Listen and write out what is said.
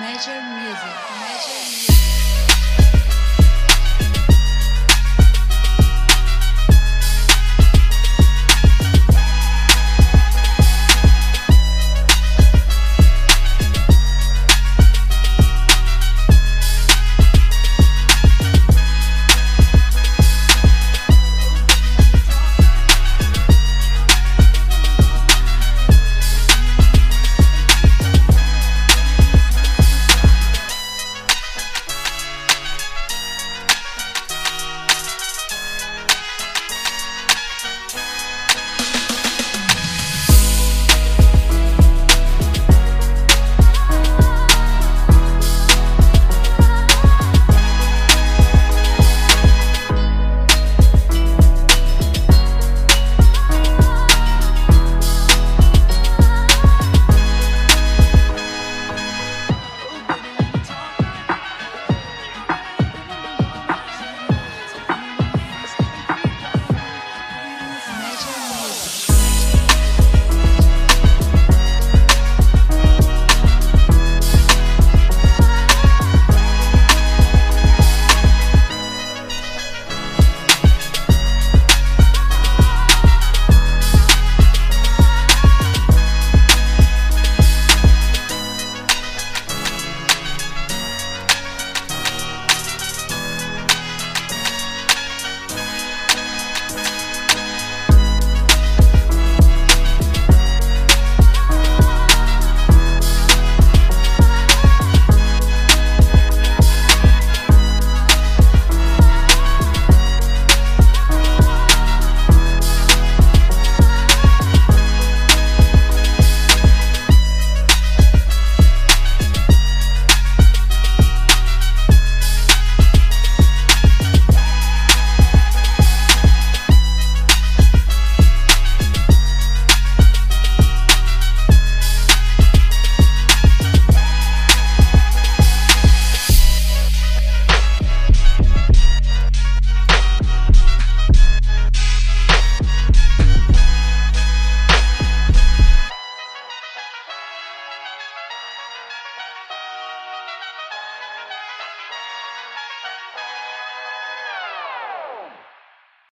Major Music.